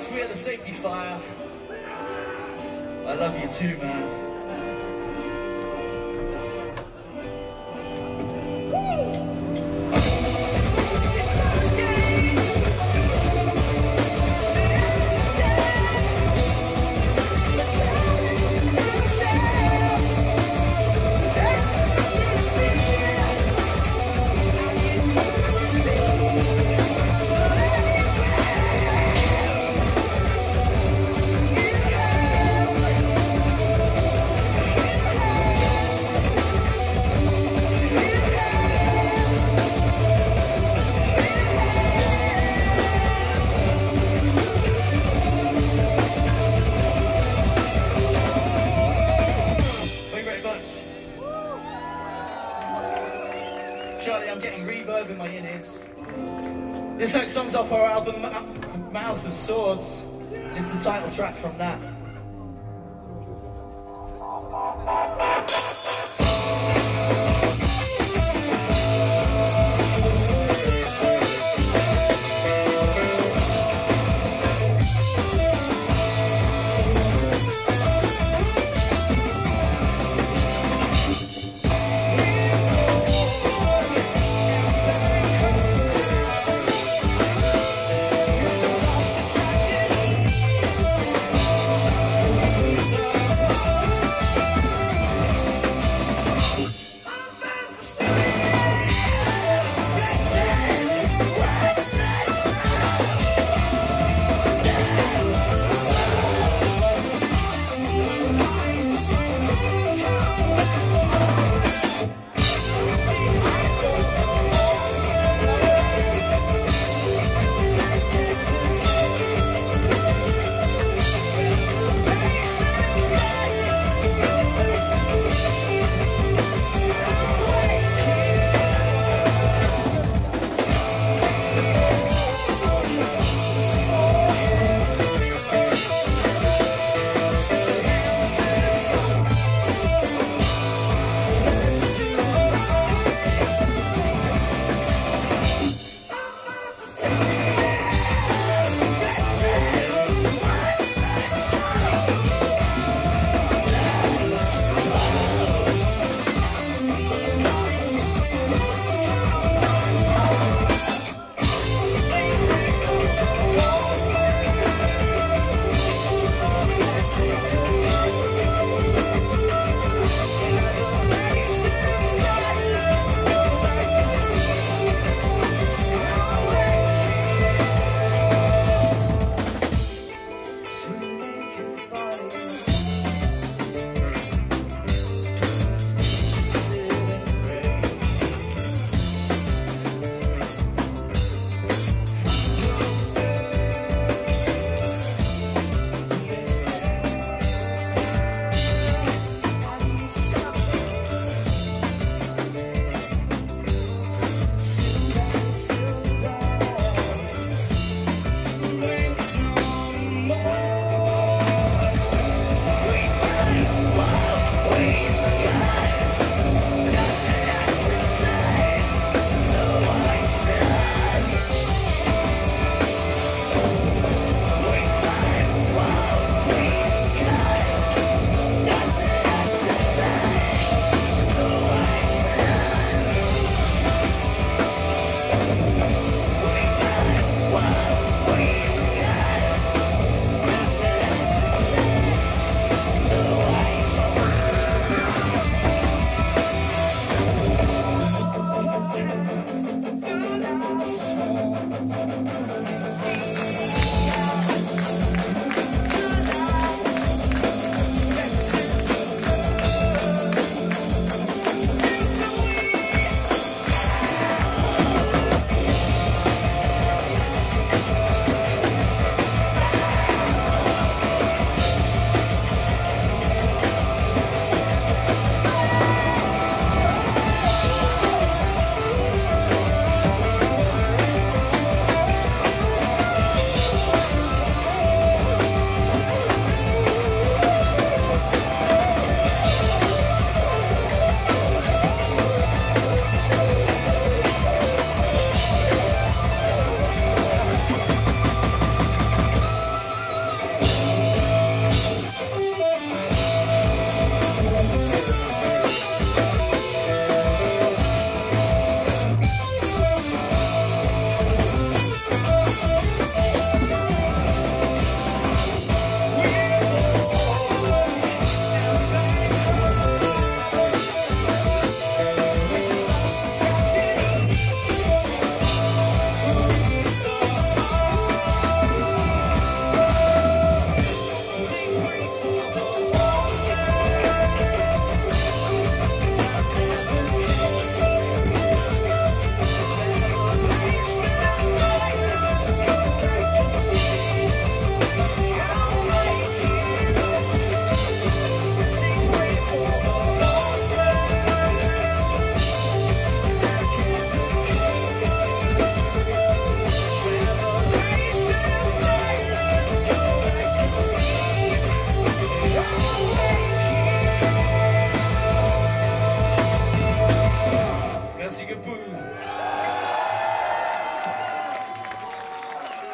much. We are the Safety Fire. I love you too, man. Charlie, I'm getting reverb in my innards. This next song's off our album, Mouth of Swords. It's the title track from that.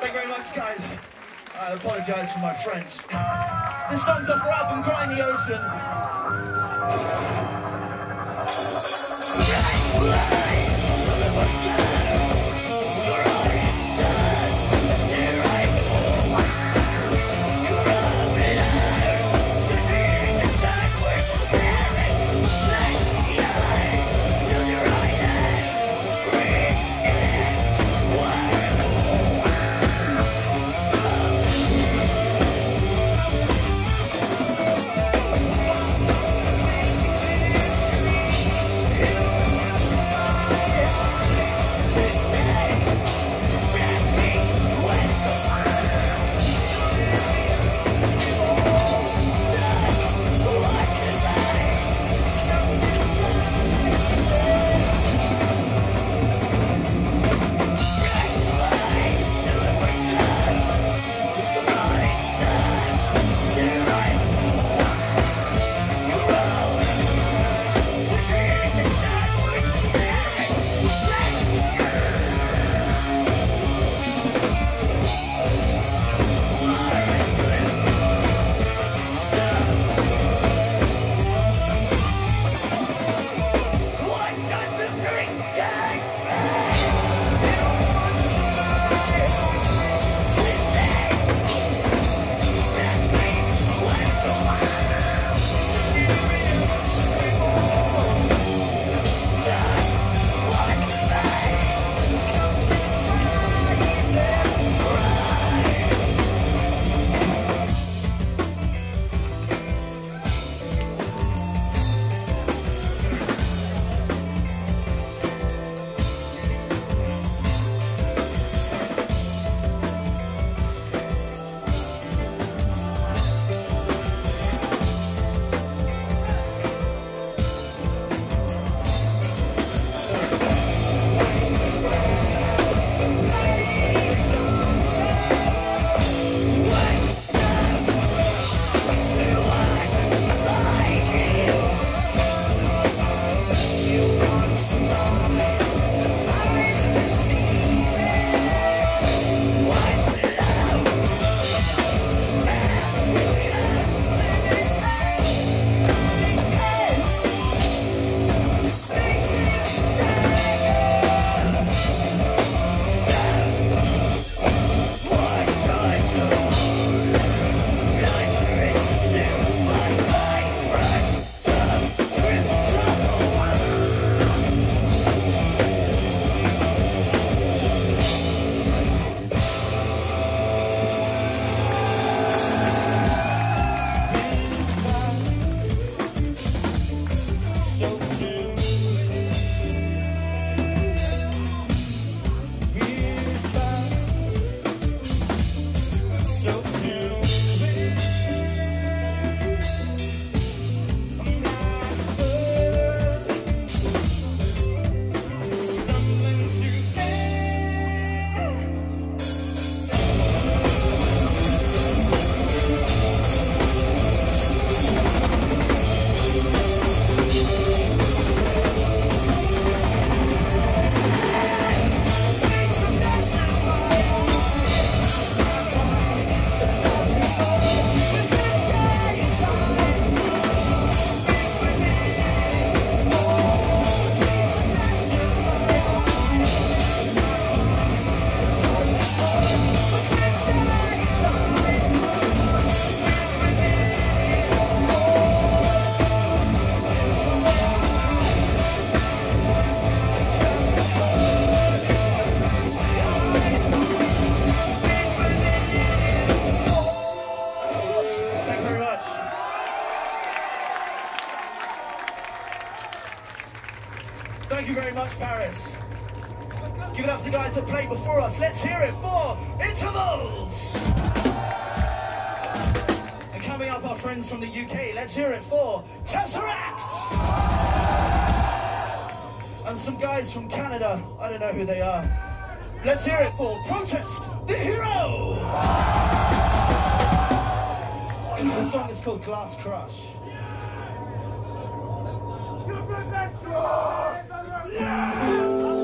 Thank you very much, guys. I apologize for my French. This song's off her album, Cry in the Ocean. Thank you very much, Paris. Give it up to the guys that played before us. Let's hear it for Intervals. And coming up, our friends from the UK. Let's hear it for Tesseract. And some guys from Canada. I don't know who they are. Let's hear it for Protest the Hero. The song is called Glass Crush. You're the best one! Yeah!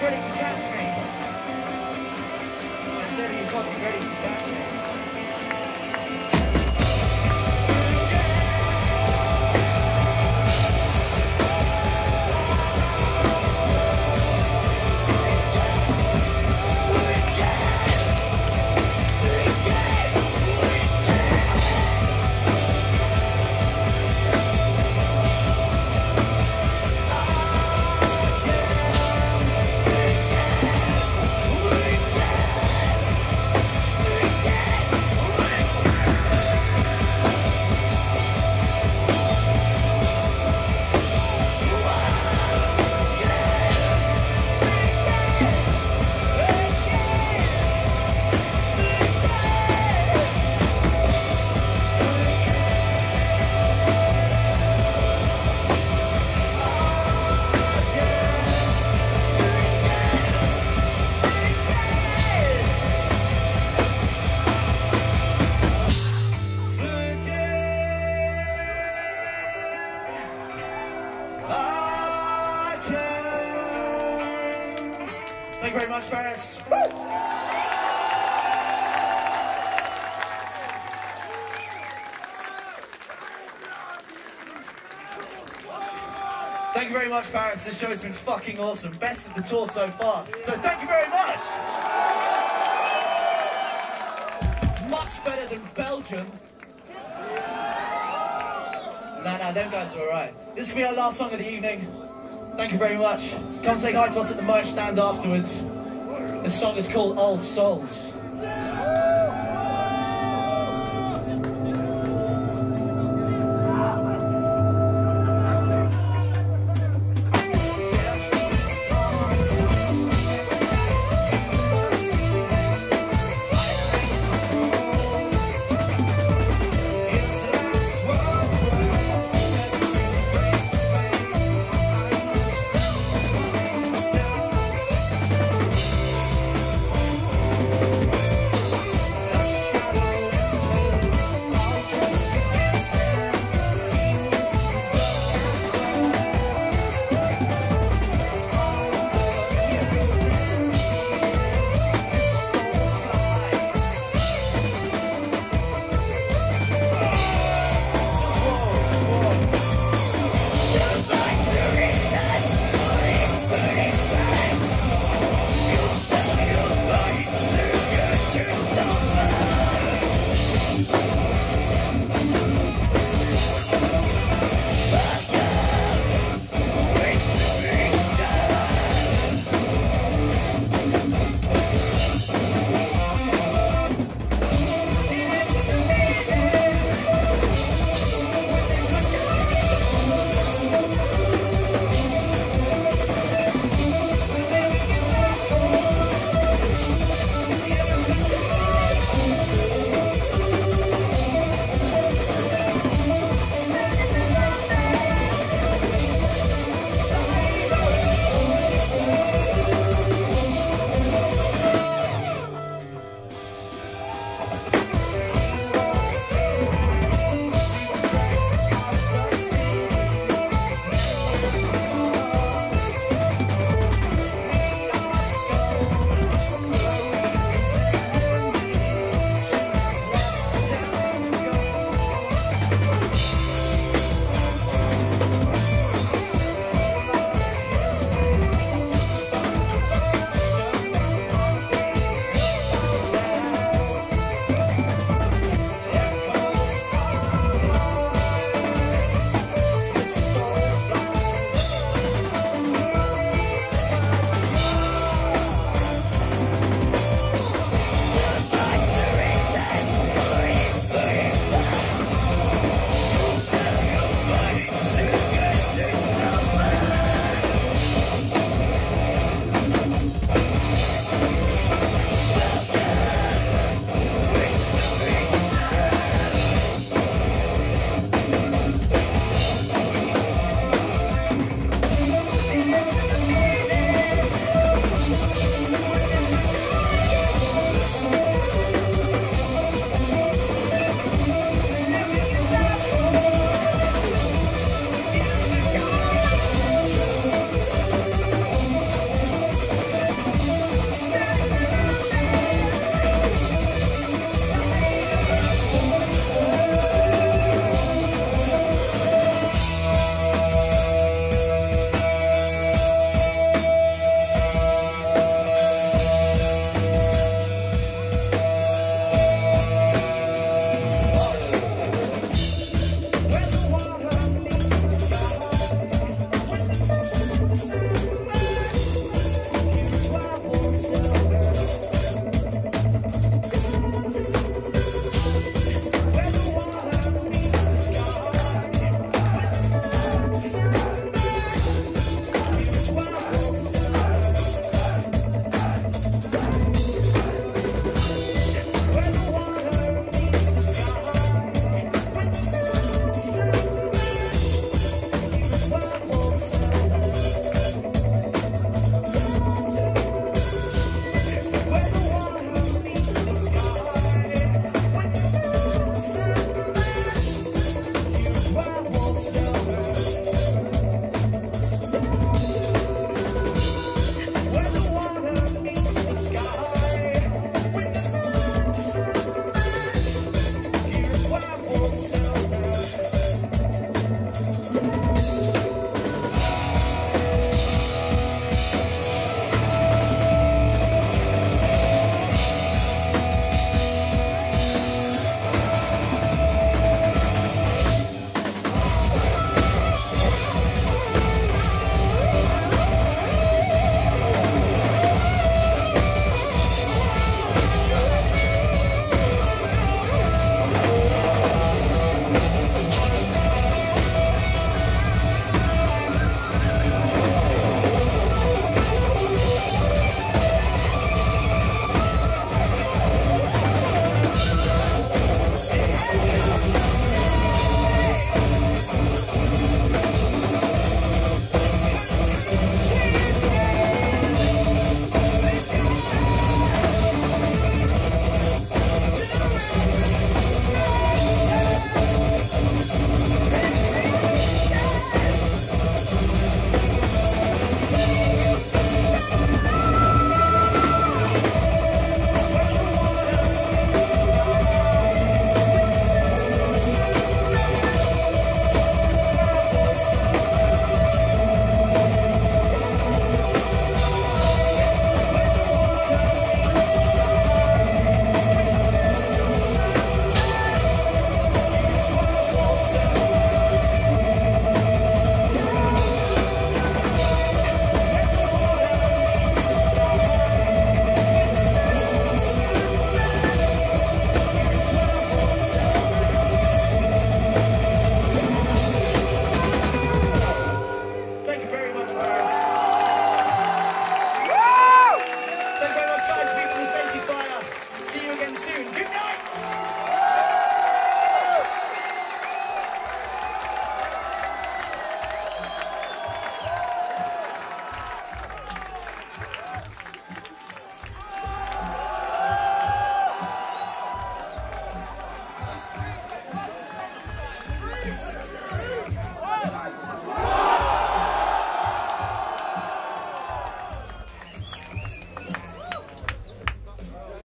Who's ready to catch me? I said, are you fucking ready to catch me? Thank you very much, Paris. Woo! Thank you very much, Paris. This show has been fucking awesome. Best of the tour so far. So thank you very much. Much better than Belgium. Nah, them guys are alright. This will be our last song of the evening. Thank you very much. Come say hi to us at the merch stand afterwards. This song is called Old Souls.